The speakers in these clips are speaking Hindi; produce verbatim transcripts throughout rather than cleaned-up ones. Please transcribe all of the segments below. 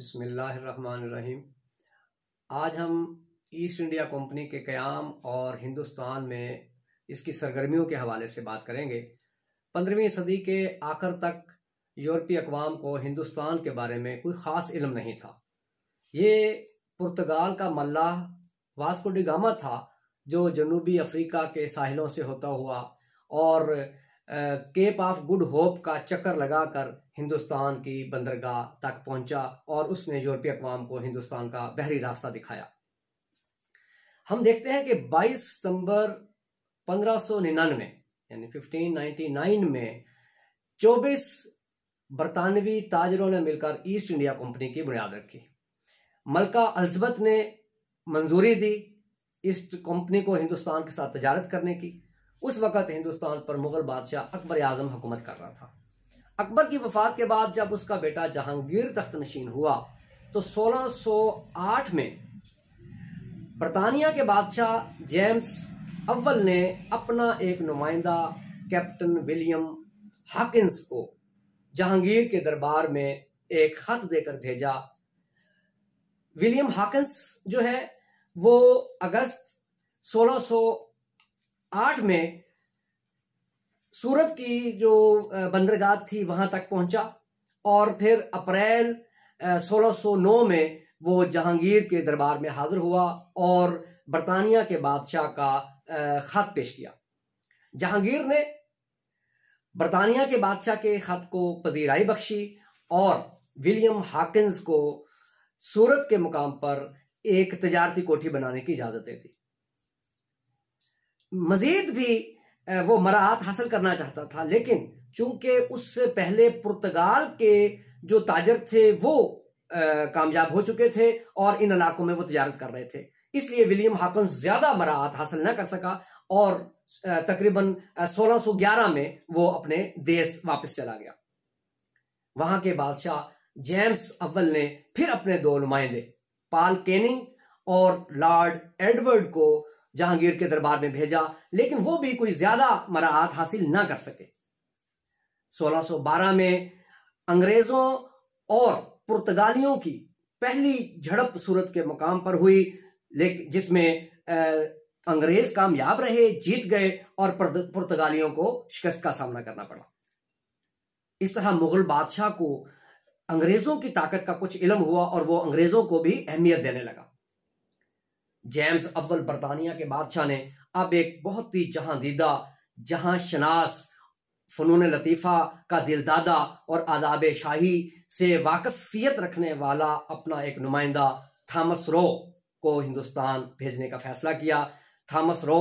बिस्मिल्लाहिर्रहमानिर्रहीम। आज हम ईस्ट इंडिया कंपनी के क़याम और हिंदुस्तान में इसकी सरगर्मियों के हवाले से बात करेंगे। पंद्रहवीं सदी के आखिर तक यूरोपीय अकवाम को हिंदुस्तान के बारे में कोई ख़ास इल्म नहीं था। ये पुर्तगाल का मल्लाह वास्को डी गामा था जो जनूबी अफ्रीका के साहिलों से होता हुआ और केप ऑफ गुड होप का चक्कर लगाकर हिंदुस्तान की बंदरगाह तक पहुंचा और उसने यूरोपीय अकवाम को हिंदुस्तान का बहरी रास्ता दिखाया। हम देखते हैं कि बाईस सितंबर पंद्रह सौ निन्यानवे यानी पंद्रह सौ निन्यानवे में चौबीस बरतानवी ताजरों ने मिलकर ईस्ट इंडिया कंपनी की बुनियाद रखी। मलका अल्जबत ने मंजूरी दी ईस्ट कंपनी को हिंदुस्तान के साथ तजारत करने की। उस वक़्त हिंदुस्तान पर मुग़ल बादशाह अकबर आजम हुकूमत कर रहा था। अकबर की वफ़ात के बाद जब उसका बेटा जहांगीर तख्त नशीन हुआ तो सोलह सौ आठ में बरतानिया के बादशाह जेम्स अवल ने अपना एक नुमाइंदा कैप्टन विलियम हाकिंस को जहांगीर के दरबार में एक ख़त देकर भेजा। विलियम हाकिंस जो है वो अगस्त सोलह सौ आठ में सूरत की जो बंदरगाह थी वहां तक पहुंचा और फिर अप्रैल सोलह सौ नौ में वो जहांगीर के दरबार में हाजिर हुआ और बरतानिया के बादशाह का खत पेश किया। जहांगीर ने बरतानिया के बादशाह के खत को पजीराई बख्शी और विलियम हाकिंस को सूरत के मुकाम पर एक तजारती कोठी बनाने की इजाजत दे दी। मजीद भी वो मराहत हासिल करना चाहता था, लेकिन चूंकि उससे पहले पुर्तगाल के जो ताजर थे वो कामयाब हो चुके थे और इन इलाकों में वो तजारत कर रहे थे, इसलिए विलियम हाकिंस ज्यादा मराहत हासिल न कर सका और तकरीबन सोलह सौ ग्यारह में वो अपने देश वापस चला गया। वहां के बादशाह जेम्स अवल ने फिर अपने दो नुमाइंदे पॉल और लॉर्ड एडवर्ड को जहांगीर के दरबार में भेजा, लेकिन वो भी कोई ज्यादा मराहत हासिल ना कर सके। सोलह सौ बारह में अंग्रेजों और पुर्तगालियों की पहली झड़प सूरत के मुकाम पर हुई, लेकिन जिसमें अंग्रेज कामयाब रहे, जीत गए और पुर्तगालियों को शिकस्त का सामना करना पड़ा। इस तरह मुगल बादशाह को अंग्रेजों की ताकत का कुछ इल्म हुआ और वो अंग्रेजों को भी अहमियत देने लगा। जेम्स अव्वल बरतानिया के बादशाह ने अब एक बहुत ही जहां दीदा, जहां शनास, फनून लतीफ़ा का दिलदादा और आदाब शाही से वाकफियत रखने वाला अपना एक नुमाइंदा थामस रो को हिंदुस्तान भेजने का फैसला किया। थामस रो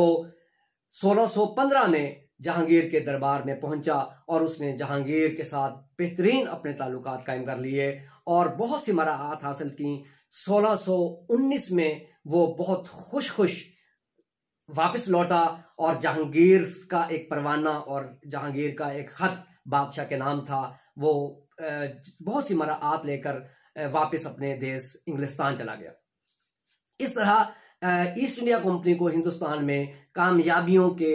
सोलह सौ पंद्रह में जहांगीर के दरबार में पहुंचा और उसने जहांगीर के साथ बेहतरीन अपने ताल्लुकात कायम कर लिए और बहुत सी मराहत हासिल की। सोलह सौ उन्नीस में वो बहुत खुश खुश वापस लौटा और जहांगीर का एक परवाना और जहांगीर का एक खत बादशाह के नाम था। वो बहुत सी मराहत लेकर वापस अपने देश इंग्लिस्तान चला गया। इस तरह ईस्ट इंडिया कंपनी को हिंदुस्तान में कामयाबियों के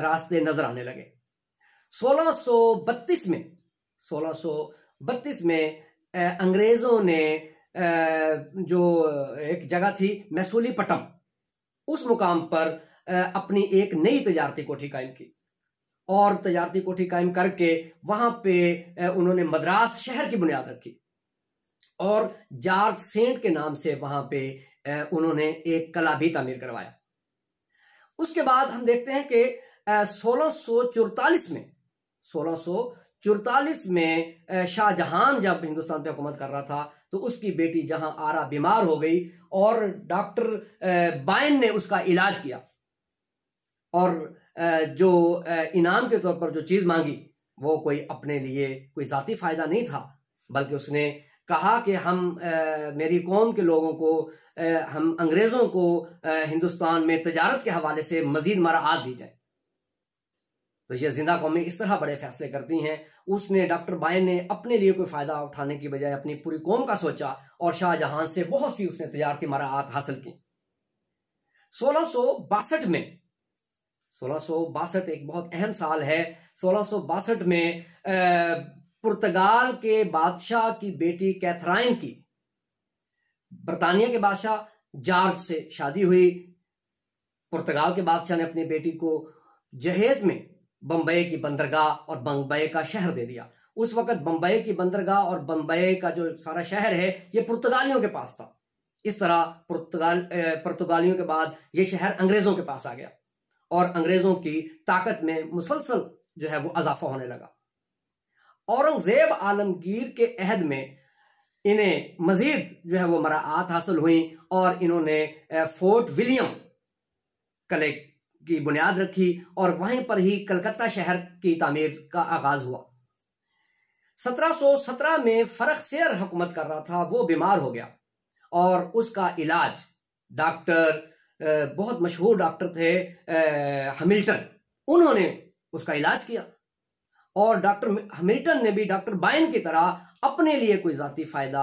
रास्ते नजर आने लगे। सोलह सौ बत्तीस में सोलह सौ बत्तीस में अंग्रेजों ने जो एक जगह थी मैसूलीपट्टम, उस मुकाम पर अपनी एक नई तजारती कोठी कायम की और तजारती कोठी कायम करके वहां पे उन्होंने मद्रास शहर की बुनियाद रखी और जॉर्ज सेंट के नाम से वहां पे उन्होंने एक कला भी तामीर करवाया। उसके बाद हम देखते हैं कि सोलह सौ चौतालीस में सोलह सौ चौतालीस में शाहजहां जब हिंदुस्तान पे हुकूमत कर रहा था तो उसकी बेटी जहां आरा बीमार हो गई और डॉक्टर बाइन ने उसका इलाज किया और जो इनाम के तौर पर जो चीज़ मांगी वो कोई अपने लिए कोई ज़ाती फ़ायदा नहीं था, बल्कि उसने कहा कि हम मेरी कौम के लोगों को, हम अंग्रेज़ों को हिंदुस्तान में तजारत के हवाले से मज़ीद मराहत दी जाए। तो ये जिंदा कौमें इस तरह बड़े फैसले करती हैं। उसने डॉक्टर बाइन ने अपने लिए कोई फ़ायदा उठाने की बजाय अपनी पूरी कौम का सोचा और शाहजहां से बहुत सी उसने तजारती मराहत हासिल की। सोलह सौ बासठ में सोलह सौ बासठ एक बहुत अहम साल है। सोलह सौ बासठ में पुर्तगाल के बादशाह की बेटी कैथराइन की बर्तानिया के बादशाह जॉर्ज से शादी हुई। पुर्तगाल के बादशाह ने अपनी बेटी को जहेज में बम्बई की बंदरगाह और बम्बई का शहर दे दिया। उस वक्त बम्बई की बंदरगाह और बम्बई का जो सारा शहर है ये पुर्तगालियों के पास था। इस तरह पुर्तगाल पुर्तगालियों के बाद ये शहर अंग्रेजों के पास आ गया और अंग्रेजों की ताकत में मुसलसल जो है वो अजाफा होने लगा। औरंगजेब आलमगीर के अहद में इन्हें मजीद जो है वो मराआत हासिल हुई और इन्होंने फोर्ट विलियम कले की बुनियाद रखी और वहीं पर ही कलकत्ता शहर की तामीर का आगाज हुआ। सत्रह सौ सत्रह में फरकशेर हुकूमत कर रहा था, वो बीमार हो गया और उसका इलाज डॉक्टर बहुत मशहूर डॉक्टर थे हमिल्टन, उन्होंने उसका इलाज किया और डॉक्टर हमिल्टन ने भी डॉक्टर बाइन की तरह अपने लिए कोई जाती फायदा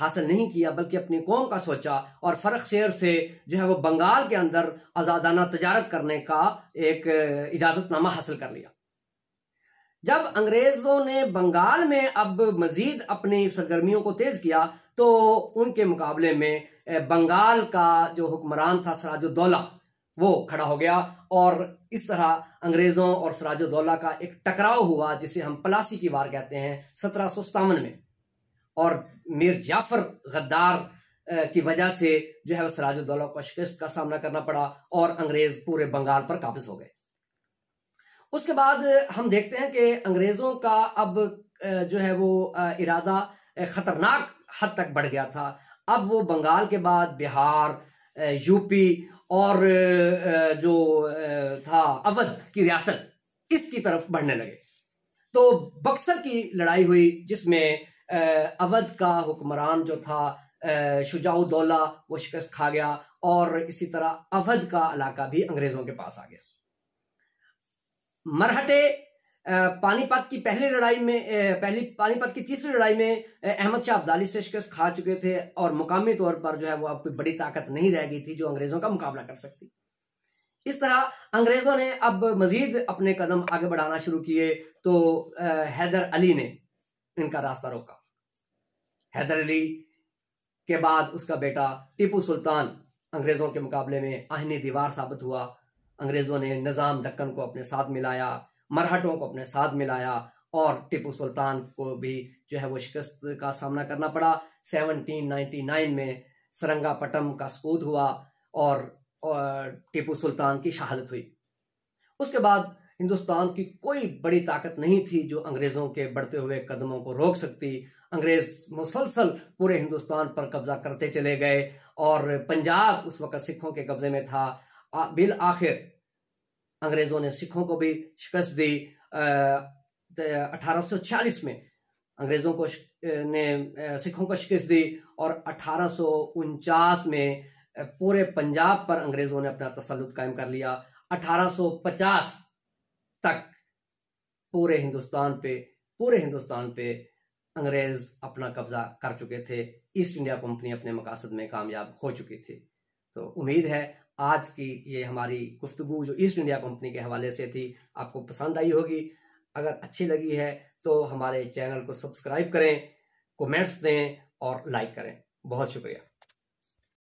हासिल नहीं किया बल्कि अपनी कौम का सोचा और फरकशेर से जो है वो बंगाल के अंदर आजादाना तजारत करने का एक इजाजतनामा हासिल कर लिया। जब अंग्रेजों ने बंगाल में अब मजीद अपनी सरगर्मियों को तेज किया तो उनके मुकाबले में बंगाल का जो हुक्मरान था सिराजुद्दौला वो खड़ा हो गया और इस तरह अंग्रेजों और सिराजुद्दौला का एक टकराव हुआ जिसे हम पलासी की वार कहते हैं सत्रह सौ सतावन में। और मीर जाफर गद्दार की वजह से जो है सिराजुद्दौला को शिकस्त का सामना करना पड़ा और अंग्रेज पूरे बंगाल पर काबिज हो गए। उसके बाद हम देखते हैं कि अंग्रेजों का अब जो है वो इरादा खतरनाक हद तक बढ़ गया था। अब वो बंगाल के बाद बिहार, यूपी और जो था अवध की रियासत, इसकी तरफ बढ़ने लगे। तो बक्सर की लड़ाई हुई जिसमें अवध का हुक्मरान जो था शुजाउद्दौला वो शिकस्त खा गया और इसी तरह अवध का इलाका भी अंग्रेजों के पास आ गया। मरहटे पानीपत की पहली लड़ाई में पहली पानीपत की तीसरी लड़ाई में अहमद शाह अब्दाली से शिकस्त खा चुके थे और मुकामी तौर पर जो है वो अब कोई बड़ी ताकत नहीं रह गई थी जो अंग्रेजों का मुकाबला कर सकती। इस तरह अंग्रेजों ने अब मजीद अपने कदम आगे बढ़ाना शुरू किए तो हैदर अली ने इनका रास्ता रोका। हैदर अली के बाद उसका बेटा टीपू सुल्तान अंग्रेजों के मुकाबले में आहनी दीवार साबित हुआ। अंग्रेजों ने निज़ाम दक्कन को अपने साथ मिलाया, मरहटों को अपने साथ मिलाया और टीपू सुल्तान को भी जो है वो शिकस्त का सामना करना पड़ा। सत्रह सौ निन्यानवे में सरंगापट्टम का सपूत हुआ और, और टीपू सुल्तान की शहादत हुई। उसके बाद हिंदुस्तान की कोई बड़ी ताकत नहीं थी जो अंग्रेजों के बढ़ते हुए कदमों को रोक सकती। अंग्रेज मुसलसल पूरे हिंदुस्तान पर कब्जा करते चले गए और पंजाब उस वक्त सिखों के कब्जे में था। बिल आखिर अंग्रेजों ने सिखों को भी शिकस्त दी। अठारह सौ छियालीस में अंग्रेजों को ने सिखों को शिकस्त दी और अठारह सौ उनचास में पूरे पंजाब पर अंग्रेजों ने अपना तसल्लुत कायम कर लिया। अठारह सौ पचास तक पूरे हिंदुस्तान पे पूरे हिंदुस्तान पे अंग्रेज अपना कब्जा कर चुके थे। ईस्ट इंडिया कंपनी अपने मकासद में कामयाब हो चुकी थी। तो उम्मीद है आज की ये हमारी गुफ्तगू जो ईस्ट इंडिया कंपनी के हवाले से थी आपको पसंद आई होगी। अगर अच्छी लगी है तो हमारे चैनल को सब्सक्राइब करें, कमेंट्स दें और लाइक करें। बहुत शुक्रिया।